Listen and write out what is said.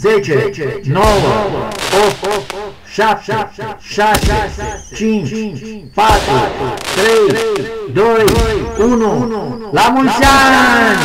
10, 9, 8, 7, 6, 5, 3, 2, 1, la Mulsan!